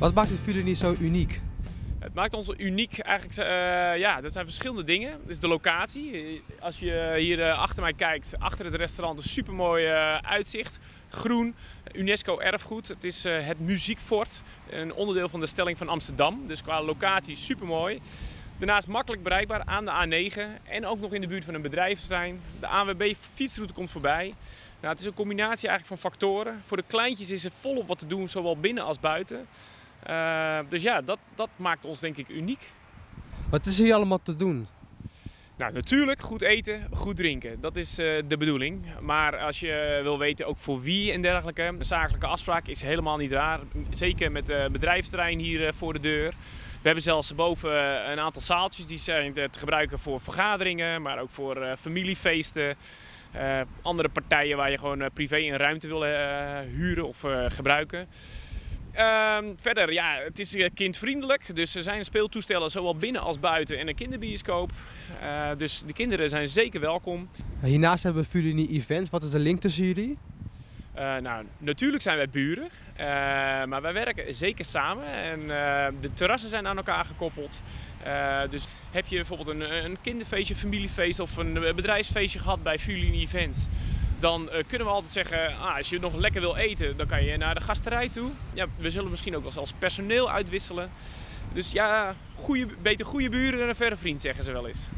Wat maakt het Vuurlinie zo uniek? Het maakt ons uniek eigenlijk, ja, dat zijn verschillende dingen. Dat is de locatie. Als je hier achter mij kijkt, achter het restaurant, een supermooi uitzicht. Groen, UNESCO-erfgoed. Het is het Muziekfort, een onderdeel van de stelling van Amsterdam. Dus qua locatie supermooi. Daarnaast makkelijk bereikbaar aan de A9 en ook nog in de buurt van een bedrijventerrein. De ANWB fietsroute komt voorbij. Nou, het is een combinatie eigenlijk van factoren. Voor de kleintjes is er volop wat te doen, zowel binnen als buiten. Dus ja, dat maakt ons denk ik uniek. Wat is hier allemaal te doen? Nou, natuurlijk goed eten, goed drinken. Dat is de bedoeling. Maar als je wil weten ook voor wie en dergelijke, een zakelijke afspraak is helemaal niet raar. Zeker met het bedrijfsterrein hier voor de deur. We hebben zelfs boven een aantal zaaltjes die zijn te gebruiken voor vergaderingen, maar ook voor familiefeesten. Andere partijen waar je gewoon privé een ruimte wil huren of gebruiken. Verder, ja, het is kindvriendelijk, dus er zijn speeltoestellen zowel binnen als buiten en een kinderbioscoop. Dus de kinderen zijn zeker welkom. Hiernaast hebben we Vuurlinie Events. Wat is de link tussen jullie? Nou, natuurlijk zijn wij buren, maar wij werken zeker samen en de terrassen zijn aan elkaar gekoppeld. Dus heb je bijvoorbeeld een kinderfeestje, familiefeest of een bedrijfsfeestje gehad bij Vuurlinie Events, dan kunnen we altijd zeggen, als je nog lekker wil eten, dan kan je naar de gasterij toe. Ja, we zullen misschien ook wel zelfs personeel uitwisselen. Dus ja, beter goede buren dan een verre vriend, zeggen ze wel eens.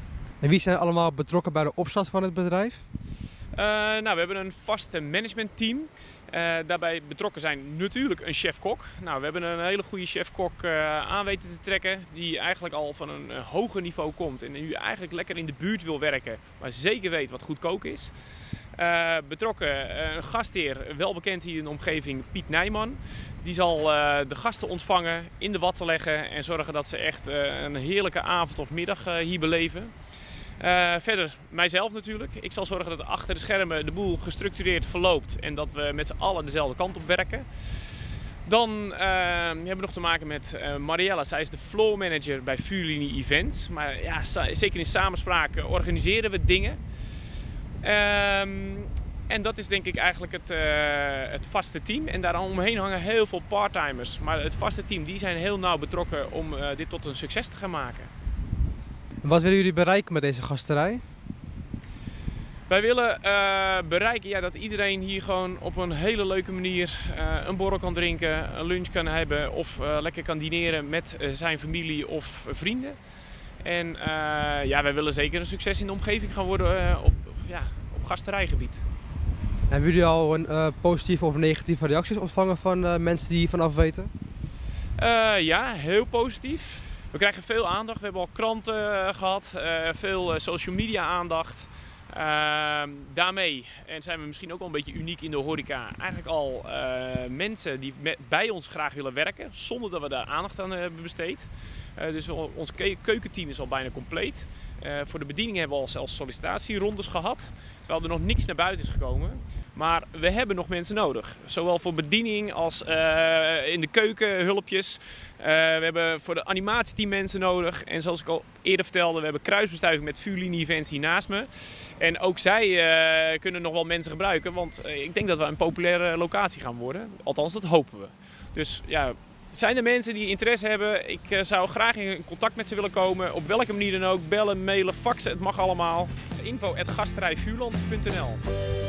En wie zijn allemaal betrokken bij de opstart van het bedrijf? Nou, we hebben een vaste managementteam. Daarbij betrokken zijn natuurlijk een chef-kok. Nou, we hebben een hele goede chef-kok aan weten te trekken, die eigenlijk al van een hoger niveau komt en nu eigenlijk lekker in de buurt wil werken, maar zeker weet wat goed koken is. Betrokken een gastheer, wel bekend hier in de omgeving, Piet Nijman. Die zal de gasten ontvangen, in de watten leggen en zorgen dat ze echt een heerlijke avond of middag hier beleven. Verder mijzelf natuurlijk. Ik zal zorgen dat achter de schermen de boel gestructureerd verloopt en dat we met z'n allen dezelfde kant op werken. Dan hebben we nog te maken met Mariella. Zij is de floor manager bij Vuurlinie Events. Maar ja, zeker in samenspraak organiseren we dingen. En dat is denk ik eigenlijk het vaste team. En daaromheen hangen heel veel parttimers. Maar het vaste team, die zijn heel nauw betrokken om dit tot een succes te gaan maken. Wat willen jullie bereiken met deze gasterij? Wij willen bereiken dat iedereen hier gewoon op een hele leuke manier een borrel kan drinken, een lunch kan hebben of lekker kan dineren met zijn familie of vrienden. En wij willen zeker een succes in de omgeving gaan worden op gasterijgebied. Hebben jullie al een positieve of negatieve reacties ontvangen van mensen die hiervan af weten? Ja, heel positief. We krijgen veel aandacht. We hebben al kranten gehad, veel social media aandacht. Daarmee zijn we misschien ook wel een beetje uniek in de horeca. Eigenlijk al mensen die bij ons graag willen werken, zonder dat we daar aandacht aan hebben besteed. Dus ons keukenteam is al bijna compleet. Voor de bediening hebben we al zelfs sollicitatierondes gehad, terwijl er nog niks naar buiten is gekomen. Maar we hebben nog mensen nodig, zowel voor bediening als in de keuken hulpjes. We hebben voor de animatieteam mensen nodig en zoals ik al eerder vertelde, we hebben kruisbestuiving met Vuurlinie Events hier naast me. En ook zij kunnen nog wel mensen gebruiken, want ik denk dat we een populaire locatie gaan worden. Althans, dat hopen we. Dus ja, zijn er mensen die interesse hebben? Ik zou graag in contact met ze willen komen. Op welke manier dan ook. Bellen, mailen, faxen, het mag allemaal. Info@gasterijvuurland.nl